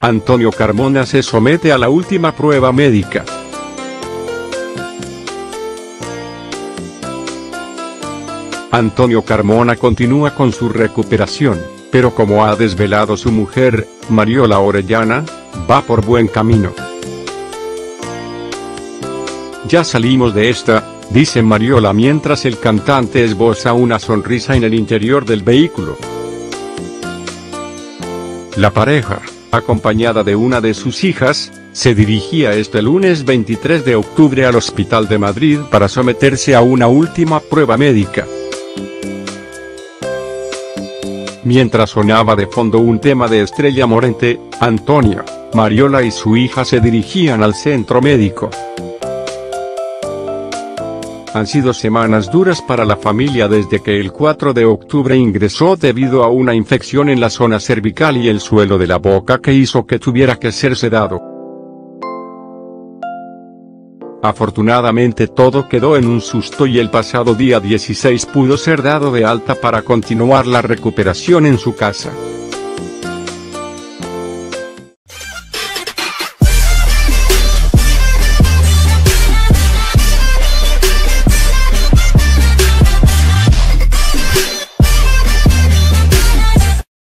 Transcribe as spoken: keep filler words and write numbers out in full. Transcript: Antonio Carmona se somete a la última prueba médica. Antonio Carmona continúa con su recuperación, pero como ha desvelado su mujer, Mariola Orellana, va por buen camino. Ya salimos de esta, dice Mariola mientras el cantante esboza una sonrisa en el interior del vehículo. La pareja, acompañada de una de sus hijas, se dirigía este lunes veintitrés de octubre al Hospital de Madrid para someterse a una última prueba médica. Mientras sonaba de fondo un tema de Estrella Morente, Antonio, Mariola y su hija se dirigían al centro médico. Han sido semanas duras para la familia desde que el cuatro de octubre ingresó debido a una infección en la zona cervical y el suelo de la boca que hizo que tuviera que ser sedado. Afortunadamente todo quedó en un susto y el pasado día dieciséis pudo ser dado de alta para continuar la recuperación en su casa.